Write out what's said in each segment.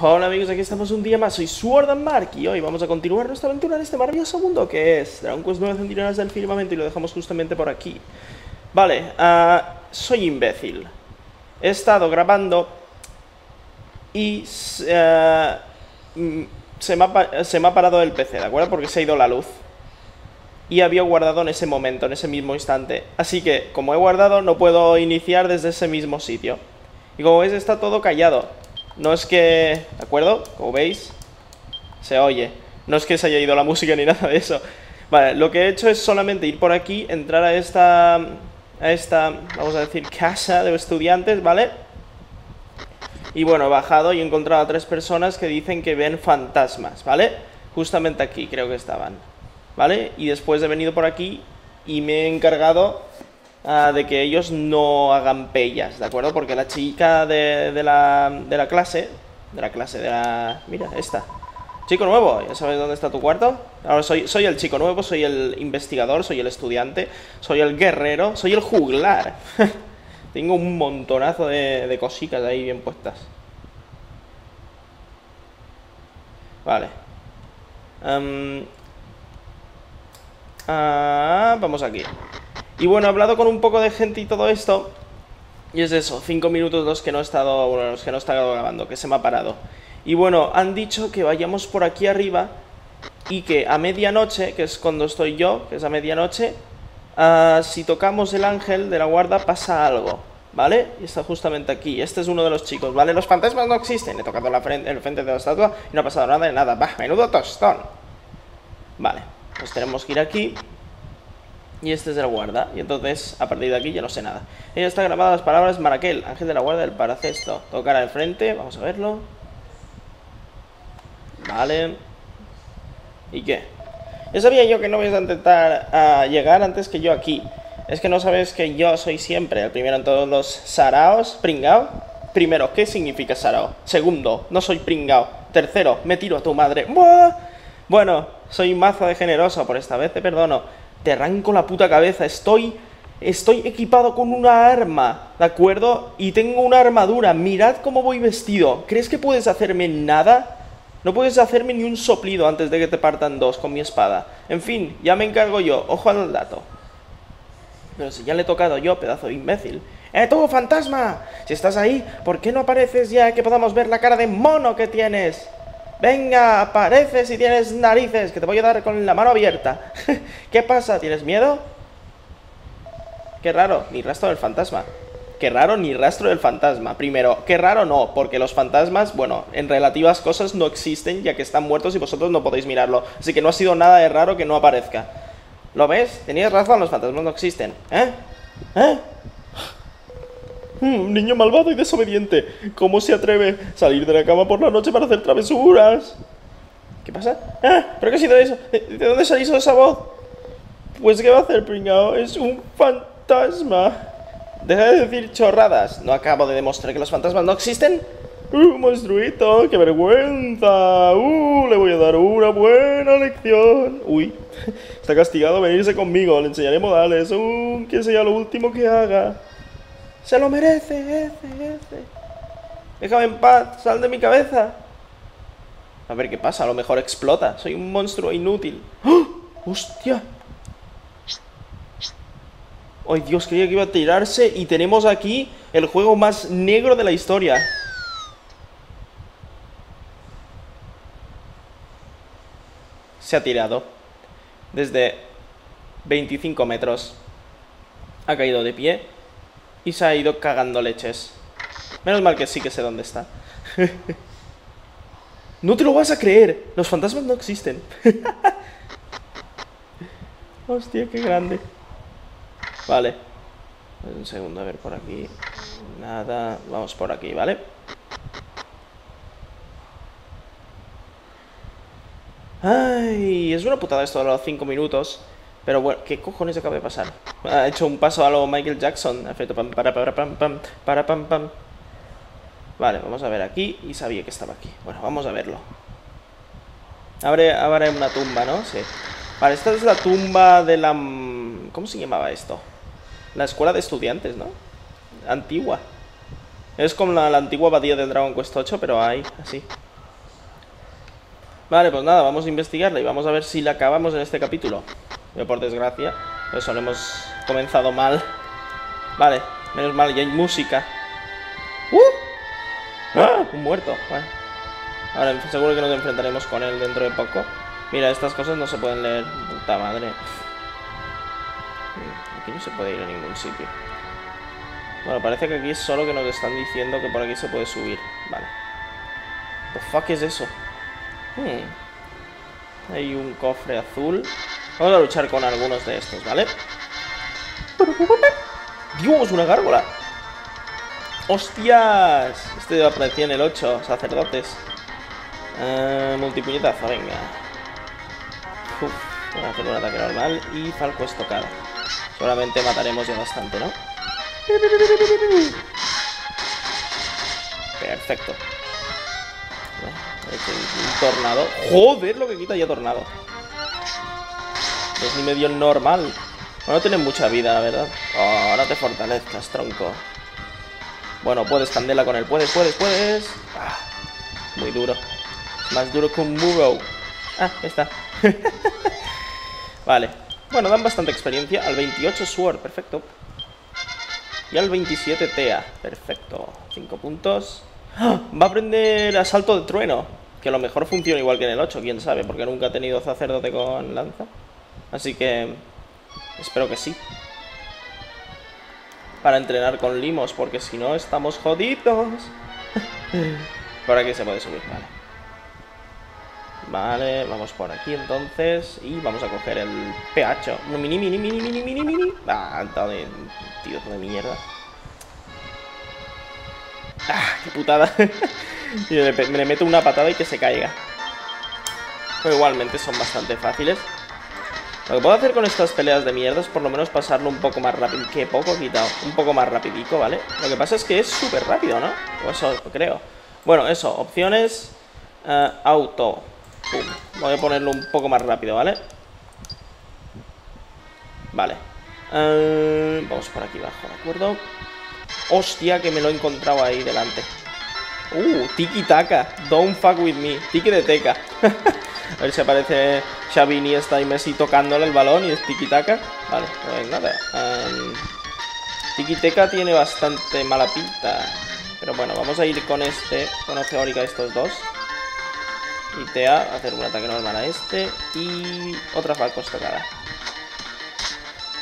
Hola amigos, aquí estamos un día más, soy Sword And Mark y hoy vamos a continuar nuestra aventura en este maravilloso mundo que es Dragon Quest 9 centinelas del firmamento y lo dejamos justamente por aquí. Vale, soy imbécil. He estado grabando y se me ha parado el PC, ¿de acuerdo? Porque se ha ido la luz. Y había guardado en ese momento, en ese mismo instante. Así que, como he guardado, no puedo iniciar desde ese mismo sitio. Y como veis, está todo callado. No es que... ¿De acuerdo? Como veis, se oye. No es que se haya ido la música ni nada de eso. Vale, lo que he hecho es solamente ir por aquí, entrar a esta... vamos a decir, casa de estudiantes, ¿vale? Y bueno, he bajado y he encontrado a tres personas que dicen que ven fantasmas, ¿vale? Justamente aquí creo que estaban, ¿vale? Y después he venido por aquí y me he encargado... de que ellos no hagan pellas, ¿de acuerdo? Porque la chica de la clase... Mira, esta. Chico nuevo, ¿ya sabes dónde está tu cuarto? Ahora soy el chico nuevo, soy el investigador, soy el estudiante, soy el guerrero, soy el juglar. Tengo un montonazo de cositas ahí bien puestas. Vale. Vamos aquí. Y bueno, he hablado con un poco de gente y todo esto. Y es eso, 5 minutos los que no he estado, bueno, los que no he estado grabando, que se me ha parado. Y bueno, han dicho que vayamos por aquí arriba y que a medianoche, que es cuando estoy yo, que es a medianoche, si tocamos el ángel de la guarda pasa algo, ¿vale? Y está justamente aquí. Este es uno de los chicos, ¿vale? Los fantasmas no existen. He tocado el frente de la estatua y no ha pasado nada de nada. ¡Bah! ¡Menudo tostón! Vale, pues tenemos que ir aquí. Y este es el guarda, y entonces a partir de aquí ya no sé nada. Ella está grabada las palabras Maraquel, ángel de la guarda del Paracelso. Tocar al frente, vamos a verlo. Vale. ¿Y qué? Ya sabía yo que no vais a intentar llegar antes que yo aquí. Es que no sabes que yo soy siempre el primero en todos los saraos. Pringao. Primero, ¿qué significa sarao? Segundo, no soy pringao. Tercero, me tiro a tu madre. ¡Buah! Bueno, soy mazo de generoso, por esta vez te perdono. Te arranco la puta cabeza, estoy equipado con una arma, ¿de acuerdo? Y tengo una armadura, mirad cómo voy vestido. ¿Crees que puedes hacerme nada? No puedes hacerme ni un soplido antes de que te partan dos con mi espada. En fin, ya me encargo yo, ojo al dato. Pero si ya le he tocado yo, pedazo de imbécil. ¡Eh, tú, fantasma! Si estás ahí, ¿por qué no apareces ya que podamos ver la cara de mono que tienes? Venga, aparece si tienes narices, que te voy a dar con la mano abierta. ¿Qué pasa? ¿Tienes miedo? Qué raro, ni rastro del fantasma. Qué raro, ni rastro del fantasma. Primero, qué raro no, porque los fantasmas, bueno, en relativas cosas no existen, ya que están muertos y vosotros no podéis mirarlo. Así que no ha sido nada de raro que no aparezca. ¿Lo ves? Tenías razón, los fantasmas no existen. ¿Eh? Niño malvado y desobediente. ¿Cómo se atreve a salir de la cama por la noche para hacer travesuras? ¿Qué pasa? ¿Pero qué ha sido eso? ¿De dónde salió esa voz? Pues qué va a hacer, pringao. Es un fantasma. Deja de decir chorradas. ¿No acabo de demostrar que los fantasmas no existen? Monstruito, qué vergüenza. Le voy a dar una buena lección. Uy, está castigado venirse conmigo. Le enseñaré modales. Que sea lo último que haga. Se lo merece, Déjame en paz, sal de mi cabeza. A ver qué pasa, a lo mejor explota. Soy un monstruo inútil. ¡Oh! ¡Hostia! ¡Ay, Dios! Creía que iba a tirarse. Y tenemos aquí el juego más negro de la historia. Se ha tirado. Desde 25 metros. Ha caído de pie. Y se ha ido cagando leches. Menos mal que sí que sé dónde está. No te lo vas a creer. Los fantasmas no existen. Hostia, qué grande. Vale. Un segundo, a ver por aquí. Nada. Vamos por aquí, ¿vale? Ay, es una putada esto de los 5 minutos. Pero bueno, ¿qué cojones acaba de pasar? Ha hecho un paso a lo Michael Jackson. Ha hecho pam, para, pam. Vale, vamos a ver aquí. Y sabía que estaba aquí. Bueno, vamos a verlo. Habrá una tumba, ¿no? Sí. Vale, esta es la tumba de la... ¿Cómo se llamaba esto? La escuela de estudiantes, ¿no? Antigua. Es como la antigua abadía de Dragon Quest 8, pero ahí, así. Vale, pues nada, vamos a investigarla y vamos a ver si la acabamos en este capítulo. Pero por desgracia, eso, lo hemos comenzado mal. Vale, menos mal, ya hay música. Un muerto, bueno. Ahora seguro que nos enfrentaremos con él dentro de poco. Mira, estas cosas no se pueden leer. Puta madre. Aquí no se puede ir a ningún sitio. Bueno, parece que aquí es solo que nos están diciendo que por aquí se puede subir. Vale. ¿The fuck es eso? Hay un cofre azul. Vamos a luchar con algunos de estos, ¿vale? ¡Dios, una gárgola! ¡Hostias! Este aparecía en el 8, sacerdotes. Multipuñetazo, venga. Vamos a hacer un ataque normal y falco estocada. Solamente mataremos ya bastante, ¿no? Perfecto. He hecho un tornado. ¡Joder! Lo que quita ya tornado. Es mi medio normal. Bueno, no tiene mucha vida, la verdad. Oh, ahora te fortalezcas, tronco. Bueno, puedes, candela con él. Puedes. Ah, muy duro. Más duro que un muro. Ah, ahí está. Vale. Bueno, dan bastante experiencia. Al 28 Sword, perfecto. Y al 27 Tea, perfecto. 5 puntos. ¡Ah! Va a aprender asalto de trueno. Que a lo mejor funciona igual que en el 8, quién sabe. Porque nunca he tenido sacerdote con lanza. Así que espero que sí. Para entrenar con limos, porque si no estamos jodidos. Por aquí se puede subir, vale. Vale, vamos por aquí entonces. Y vamos a coger el peacho. Mini. Ah, tío de mierda. Ah, qué putada. Me le meto una patada y que se caiga. Pero igualmente son bastante fáciles. Lo que puedo hacer con estas peleas de mierda es por lo menos pasarlo un poco más rápido. Que poco he quitado, un poco más rapidico, ¿vale? Lo que pasa es que es súper rápido, ¿no? O eso creo. Bueno, eso, opciones. Auto. Pum. Voy a ponerlo un poco más rápido, ¿vale? Vale. Vamos por aquí abajo, ¿de acuerdo? Hostia, que me lo he encontrado ahí delante. Tiki Taka. Don't fuck with me. Tiki de teca. A ver si aparece Xavini, está y Messi tocándole el balón y es tiki taka. Vale, pues nada. Tiki Taka tiene bastante mala pinta. Pero bueno, vamos a ir con este. Con Oceórica estos dos. Y Tea, hacer un ataque normal a este. Y otra falco estocada.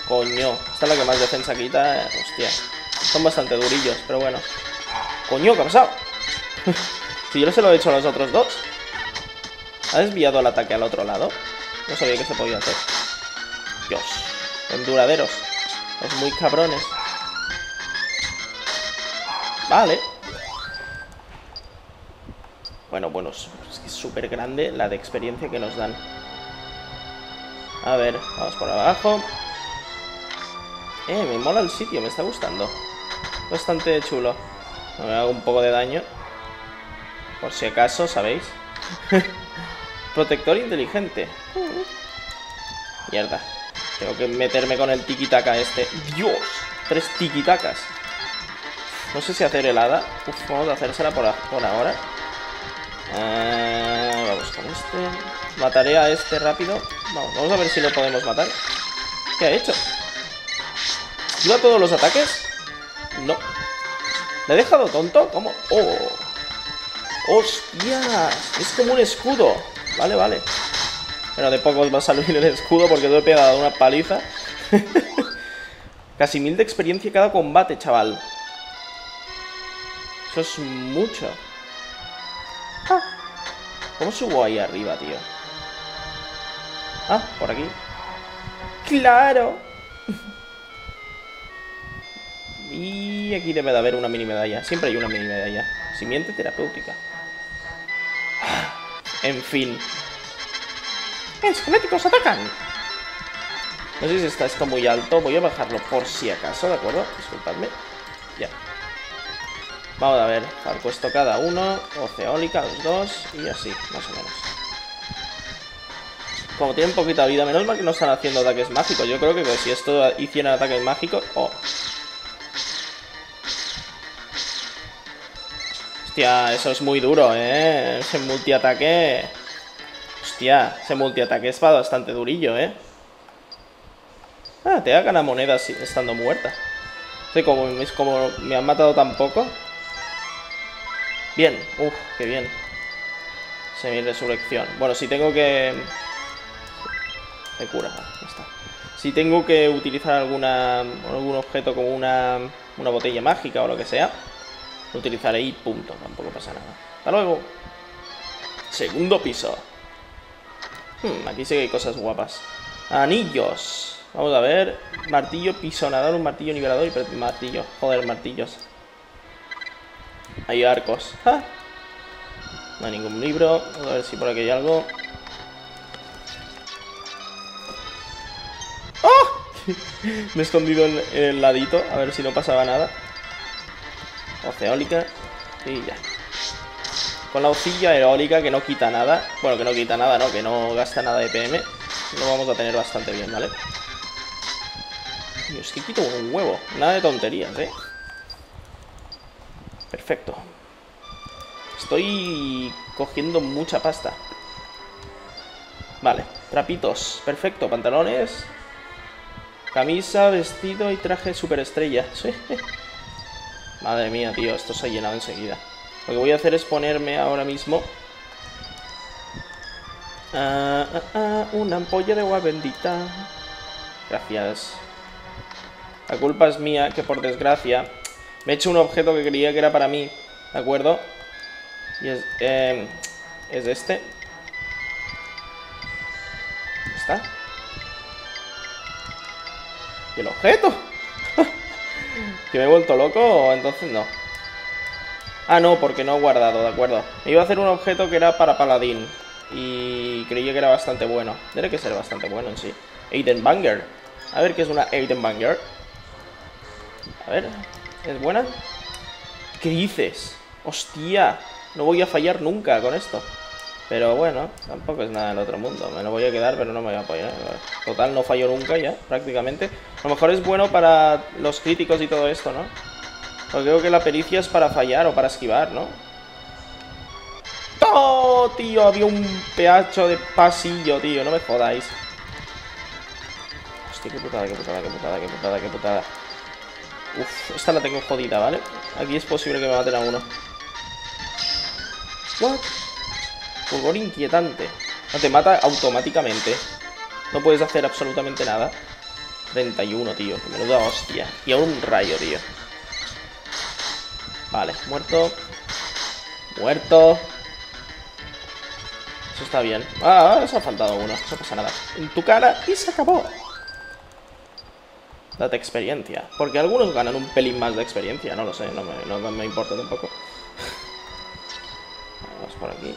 Coño. Esta es la que más defensa quita. Hostia. Son bastante durillos, pero bueno. ¡Coño, qué ha pasado! Si yo no se lo he hecho a los otros dos. ¿Ha desviado el ataque al otro lado? No sabía que se podía hacer. Dios. Son duraderos. Es muy cabrones. Vale. Bueno. Es que es súper grande la de experiencia que nos dan. A ver, vamos por abajo. Me mola el sitio, me está gustando. Bastante chulo. Me hago un poco de daño. Por si acaso, ¿sabéis? Protector inteligente. Mierda. Tengo que meterme con el tiki-taka este. ¡Dios! 3 tiki-takas. No sé si hacer helada. Uf, vamos a hacérsela por ahora. Vamos con este. Mataré a este rápido. Vamos a ver si lo podemos matar. ¿Qué ha hecho? ¿Iba todos los ataques? No. ¿Le he dejado tonto? ¿Cómo? ¡Oh! ¡Hostias! Es como un escudo. Vale. Bueno, de poco va a salir el escudo porque te he pegado una paliza. Casi 1000 de experiencia cada combate, chaval. Eso es mucho. ¿Cómo subo ahí arriba, tío? Ah, por aquí. ¡Claro! Y aquí debe de haber una mini medalla. Siempre hay una mini medalla. Simiente terapéutica. En fin. ¡Esqueléticos atacan! No sé si está esto muy alto. Voy a bajarlo por si acaso, ¿de acuerdo? Disculpadme. Ya. Vamos a ver. Falco estocada uno. Oceólica los dos. Y así, más o menos. Como tienen poquita vida. Menos mal que no están haciendo ataques mágicos. Yo creo que pues, si esto hicieran ataques mágicos... Oh. Hostia, eso es muy duro, ¿eh? Ese multiataque. Hostia, ese multiataque es bastante durillo, ¿eh? Ah, te da ganar monedas estando muerta. Sí, como me han matado tan poco. Bien, uff, qué bien. Semi-resurrección. Bueno, si tengo que... Me cura, vale, ya está. Si tengo que utilizar algún objeto como una botella mágica o lo que sea, lo utilizaré y punto, tampoco pasa nada. Hasta luego. Segundo piso. Aquí sí que hay cosas guapas. Anillos. Vamos a ver. Martillo pisonador, un martillo nivelador y martillo. Joder, martillos. Hay arcos. ¡Ja! No hay ningún libro. Vamos a ver si por aquí hay algo. ¡Oh! Me he escondido en el ladito. A ver si no pasaba nada. Hoja eólica. Y ya. Con la hojilla eólica que no quita nada. Bueno, que no quita nada, ¿no? Que no gasta nada de PM. Lo vamos a tener bastante bien, ¿vale? Dios, que quito un huevo. Nada de tonterías, ¿eh? Perfecto. Estoy cogiendo mucha pasta. Vale, trapitos. Perfecto, pantalones. Camisa, vestido y traje superestrella. Sí. Madre mía, tío, esto se ha llenado enseguida. Lo que voy a hacer es ponerme ahora mismo una ampolla de agua bendita. Gracias. La culpa es mía, que por desgracia me he hecho un objeto que creía que era para mí, ¿de acuerdo? Y es este. ¿Dónde está? ¿Y el objeto? ¿Que me he vuelto loco o entonces no? Ah, no, porque no he guardado, ¿de acuerdo? Me iba a hacer un objeto que era para paladín y creía que era bastante bueno. Tiene que ser bastante bueno en sí. Aiden Banger. A ver qué es una Aiden Banger. A ver... ¿Es buena? ¿Qué dices? ¡Hostia! No voy a fallar nunca con esto. Pero bueno, tampoco es nada del otro mundo. Me lo voy a quedar, pero no me voy a apoyar. Total, no fallo nunca ya, prácticamente. A lo mejor es bueno para los críticos y todo esto, ¿no? Porque creo que la pericia es para fallar o para esquivar, ¿no? ¡Oh, tío! Había un pedazo de pasillo, tío. No me jodáis. Hostia, qué putada, qué putada, qué putada, qué putada, qué putada. Uf, esta la tengo jodida, ¿vale? Aquí es posible que me maten a uno. What? Fulgor inquietante. No, te mata automáticamente. No puedes hacer absolutamente nada. 31, tío. Menuda hostia. Y aún un rayo, tío. Vale, muerto. Muerto. Eso está bien. Ah, se ha faltado uno. No pasa nada. En tu cara y se acabó. Date experiencia. Porque algunos ganan un pelín más de experiencia. No lo sé, no me importa tampoco. Vamos por aquí.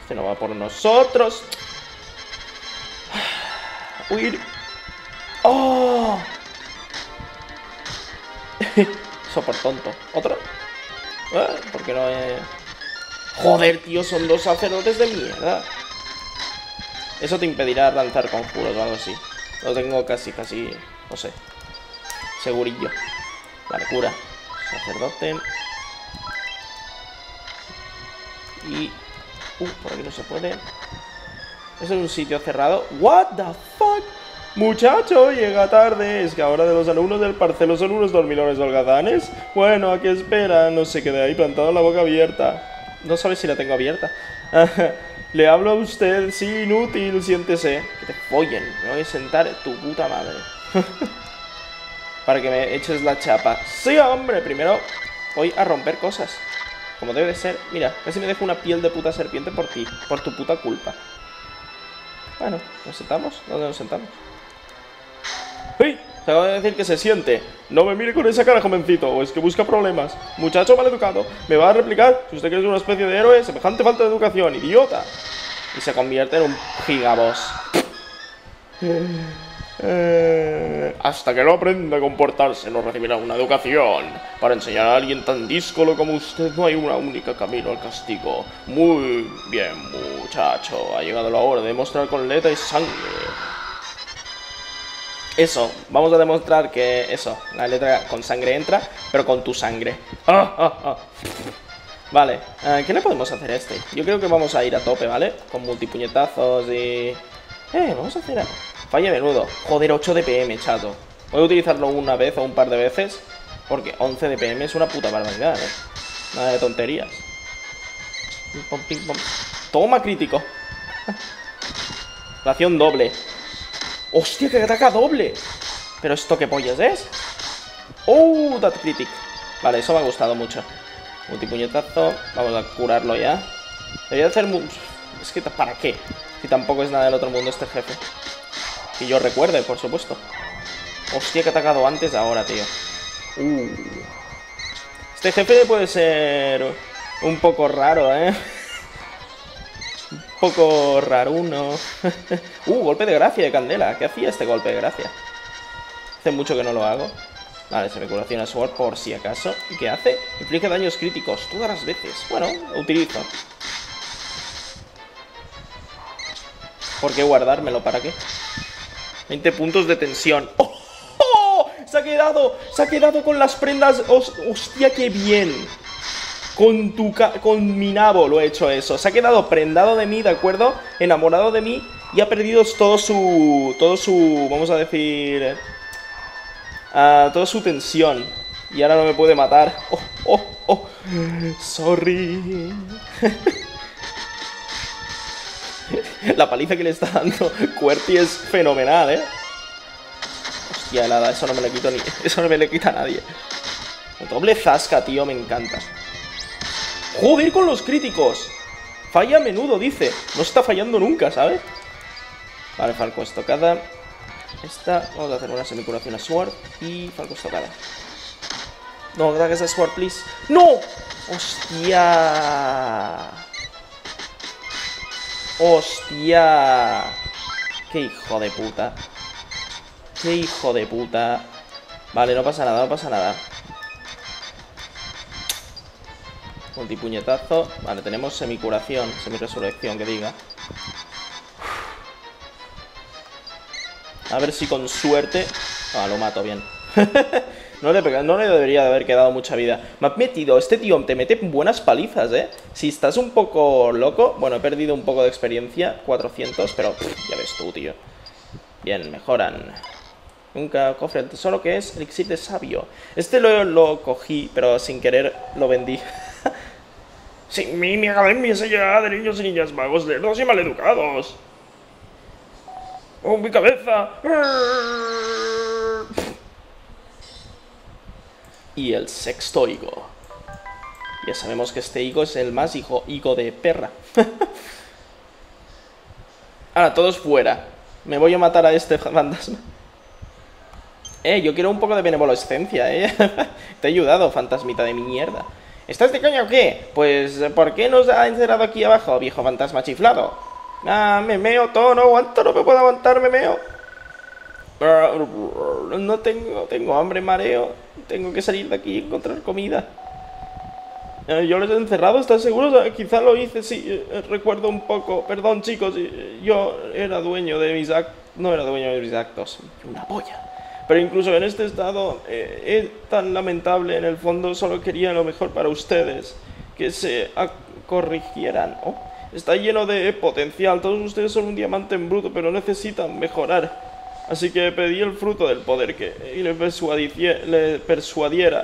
Este no va por nosotros. Huir. ¡Oh! Eso por tonto. ¿Otro? Porque no he... Joder, tío, son dos sacerdotes de mierda. Eso te impedirá lanzar conjuros o algo así. Lo tengo casi, no sé. Segurillo. Vale, cura. Sacerdote. Y... por aquí no se puede. Es un sitio cerrado. What the fuck. Muchacho, llega tarde. Es que ahora de los alumnos del Parcelo son unos dormilones holgazanes. Bueno, ¿a qué espera? No se quede ahí plantado la boca abierta. No sabes si la tengo abierta. Le hablo a usted, sí, inútil, siéntese. Que te follen, me voy a sentar tu puta madre. Para que me eches la chapa. Sí, hombre, primero voy a romper cosas. Como debe de ser. Mira, casi me dejo una piel de puta serpiente por ti. Por tu puta culpa. Bueno, ¿nos sentamos? ¿Dónde nos sentamos? ¡Hey! Te acabo de decir que se siente. No me mire con esa cara, jovencito. O es que busca problemas. Muchacho mal educado. Me va a replicar. Si usted cree que es una especie de héroe, semejante falta de educación. ¡Idiota! Y se convierte en un gigaboss. Hasta que no aprenda a comportarse, no recibirá una educación. Para enseñar a alguien tan díscolo como usted, no hay una única camino al castigo. Muy bien, muchacho. Ha llegado la hora de demostrar con letra y sangre. Eso, vamos a demostrar que eso, la letra con sangre entra, pero con tu sangre. Vale, ¿qué le podemos hacer a este? Yo creo que vamos a ir a tope, ¿vale? Con multipuñetazos y... vamos a hacer... Falla menudo. Joder, 8 de PM, chato. Voy a utilizarlo una vez o un par de veces, porque 11 de PM es una puta barbaridad, ¿eh? Nada de tonterías. Ping, pong, ping, pong. Toma, crítico. Ración doble. Hostia, que ataca doble. Pero esto qué pollas es. Oh, that critic. Vale, eso me ha gustado mucho. Multipuñetazo. Vamos a curarlo ya. Debería hacer... Es que ¿para qué? Si tampoco es nada del otro mundo este jefe. Que yo recuerde, por supuesto. Hostia, que ha atacado antes ahora, tío. Este jefe puede ser... un poco raro, ¿eh? Un poco raruno. Golpe de gracia de Candela. ¿Qué hacía este golpe de gracia? Hace mucho que no lo hago. Vale, se me curaciona Sword por si acaso. ¿Y qué hace? Inflige daños críticos todas las veces. Bueno, lo utilizo. ¿Por qué guardármelo? ¿Para qué? 20 puntos de tensión. ¡Oh! ¡Oh! Se ha quedado con las prendas. ¡Hostia, qué bien! Con mi nabo lo he hecho eso. Se ha quedado prendado de mí, ¿de acuerdo? Enamorado de mí. Y ha perdido todo su vamos a decir... toda su tensión. Y ahora no me puede matar. Sorry. La paliza que le está dando Querty es fenomenal, ¿eh? Hostia helada, eso no me lo quito ni... Eso no me lo quita nadie. El doble zasca, tío, me encanta. ¡Joder con los críticos! Falla a menudo, dice. No está fallando nunca, ¿sabes? Vale, Falco estocada. Esta. Vamos a hacer una semicuración a Sword. Y Falco estocada. No, gracias a Sword, please. ¡No! ¡Hostia! ¡Hostia! ¡Qué hijo de puta! ¡Qué hijo de puta! Vale, no pasa nada, no pasa nada. Multipuñetazo. Vale, tenemos semicuración, semiresurrección, que diga. A ver si con suerte... Ah, lo mato, bien. No le debería de haber quedado mucha vida. Me ha metido... Este tío te mete buenas palizas, ¿eh? Si estás un poco loco... Bueno, he perdido un poco de experiencia. 400, pero... ya ves tú, tío. Bien, mejoran. Nunca cofre el tesoro, que es elixir de sabio. Este lo cogí, pero sin querer lo vendí. Sin mí, mi academia se llena de niños y niñas magos, lerdos y maleducados. ¡Oh, mi cabeza! Y el sexto higo. Ya sabemos que este higo es el más higo de perra. Ahora, todos fuera. Me voy a matar a este fantasma. Yo quiero un poco de benevolescencia, Te he ayudado, fantasmita de mi mierda. ¿Estás de coño o qué? Pues, ¿por qué nos ha encerrado aquí abajo, viejo fantasma chiflado? Ah, me meo todo, no aguanto, no me puedo aguantar, me meo. No tengo hambre, mareo. Tengo que salir de aquí y encontrar comida. Yo los he encerrado, ¿estás seguro? Quizá lo hice, sí, recuerdo un poco. Perdón, chicos, yo era dueño de mis actos. No era dueño de mis actos. Una polla. Pero incluso en este estado es tan lamentable, en el fondo solo quería lo mejor para ustedes, que se corrigieran. Oh, está lleno de potencial, todos ustedes son un diamante en bruto, pero necesitan mejorar. Así que pedí el fruto del poder y le persuadiera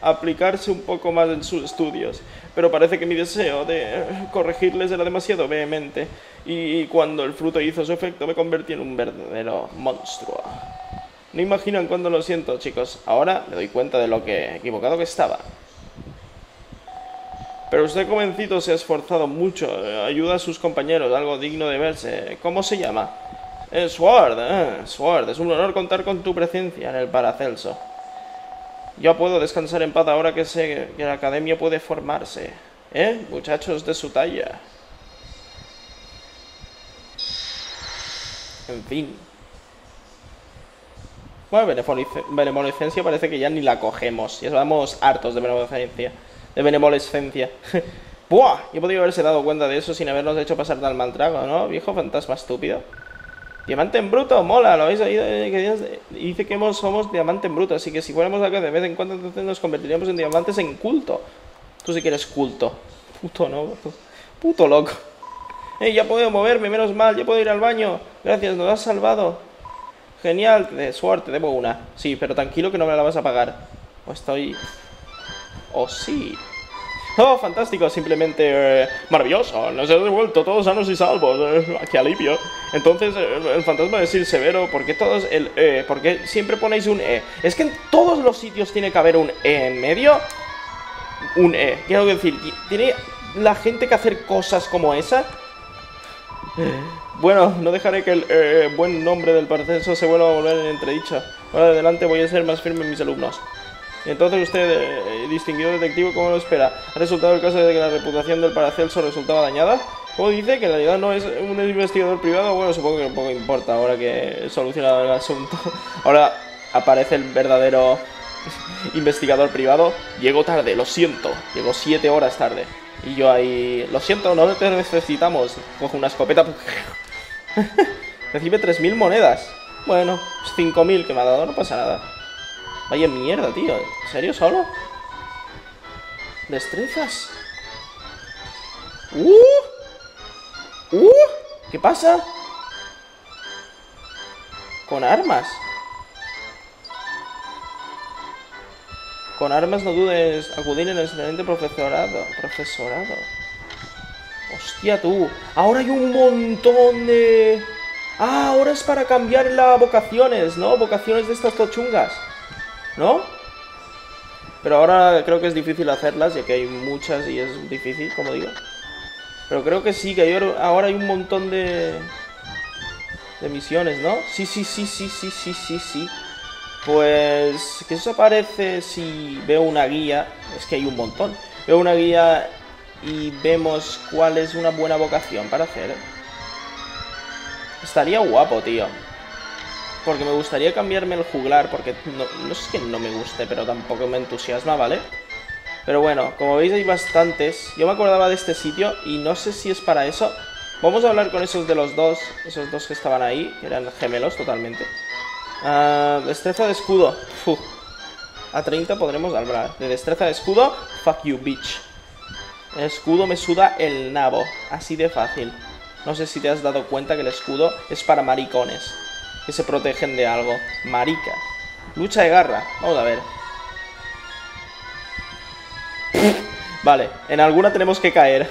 aplicarse un poco más en sus estudios. Pero parece que mi deseo de corregirles era demasiado vehemente, y cuando el fruto hizo su efecto me convertí en un verdadero monstruo. No imaginan cuándo lo siento, chicos. Ahora me doy cuenta de lo que equivocado que estaba. Pero usted, jovencito, se ha esforzado mucho. Ayuda a sus compañeros, algo digno de verse. ¿Cómo se llama? Sword. Sword, es un honor contar con tu presencia en el Paracelso. Yo puedo descansar en paz ahora que sé que la academia puede formarse. Muchachos de su talla. En fin. Bueno, benevolencia parece que ya ni la cogemos. Ya estamos hartos de benevolencia. ¡Buah! Yo podría haberse dado cuenta de eso sin habernos hecho pasar tan mal trago, ¿no? Viejo fantasma estúpido. Diamante en bruto, mola, ¿lo habéis oído? Dice que somos diamante en bruto, así que si fuéramos acá de vez en cuando entonces nos convertiríamos en diamantes en culto. Tú sí que eres culto. Puto, ¿no? Puto loco. ¡Ey, ya puedo moverme, menos mal! ¡Ya puedo ir al baño! Gracias, nos has salvado. Genial, de suerte, debo una. Sí, pero tranquilo que no me la vas a pagar. O estoy... ¡Oh, sí! ¡Oh, fantástico! Simplemente... ¡maravilloso! Nos hemos devuelto todos sanos y salvos. ¡Qué alivio! Entonces, el fantasma es ir severo. ¿Por qué todos el... ¿por qué siempre ponéis un E? Es que en todos los sitios tiene que haber un E en medio. Un E. Quiero decir, ¿tiene la gente que hacer cosas como esa? Bueno, no dejaré que el buen nombre del Paracelso se vuelva a volver en entredicho. Ahora de adelante voy a ser más firme en mis alumnos. Entonces usted, distinguido detective, ¿cómo lo espera? ¿Ha resultado el caso de que la reputación del Paracelso resultaba dañada? ¿Cómo dice? Que en realidad no es un investigador privado. Bueno, supongo que poco importa ahora que he solucionado el asunto. Ahora aparece el verdadero investigador privado. Llegó tarde, lo siento. Llegó 7 horas tarde. Y yo ahí... Lo siento, no te necesitamos. Cojo una escopeta. Recibe 3000 monedas. Bueno, 5000 que me ha dado, no pasa nada. Vaya mierda, tío. ¿En serio solo? ¿Destrezas? ¿Qué pasa? Con armas. Con armas no dudes acudir en el excelente profesorado. Hostia, tú. Ahora hay un montón de... Ah, ahora es para cambiar las vocaciones, ¿no? Vocaciones de estas tochungas, ¿no? Pero ahora creo que es difícil hacerlas, ya que hay muchas y es difícil, como digo. Pero creo que sí, que ahora hay un montón de... misiones, ¿no? Sí. Pues... ¿qué os aparece si veo una guía? Es que hay un montón. Veo una guía y vemos cuál es una buena vocación para hacer. Estaría guapo, tío. Porque me gustaría cambiarme el juglar, porque no es que no me guste, pero tampoco me entusiasma, ¿vale? Pero bueno, como veis hay bastantes. Yo me acordaba de este sitio y no sé si es para eso. Vamos a hablar con esos de los dos. Esos dos que estaban ahí, que eran gemelos totalmente. Destreza de escudo. Uf. A 30 podremos hablar. De destreza de escudo, fuck you, bitch. El escudo me suda el nabo. Así de fácil. No sé si te has dado cuenta que el escudo es para maricones. Que se protegen de algo. Marica. Lucha de garra. Vamos a ver. Vale, en alguna tenemos que caer.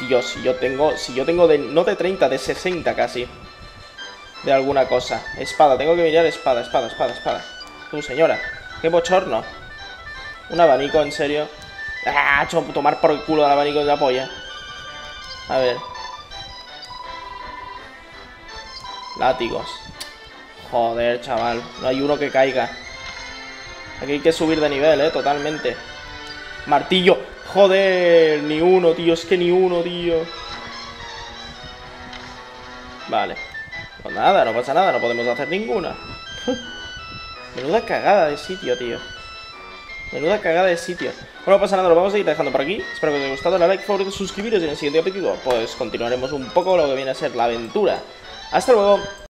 Dios, si yo tengo de... No de 30, de 60 casi. De alguna cosa. Espada, tengo que mirar espada, espada. Tú, señora, qué bochorno. Un abanico, en serio. ¡Ah! Tomar por el culo el abanico de la polla. A ver. Látigos. Joder, chaval. No hay uno que caiga. Aquí hay que subir de nivel, totalmente. Martillo. Joder, ni uno, tío. Es que ni uno, tío. Vale. Pues nada, no pasa nada, no podemos hacer ninguna. Menuda cagada de sitio, tío. Bueno, no pasa nada, lo vamos a ir dejando por aquí. Espero que os haya gustado, dale like, favorito, suscribiros y en el siguiente capítulo pues continuaremos un poco lo que viene a ser la aventura. Hasta luego.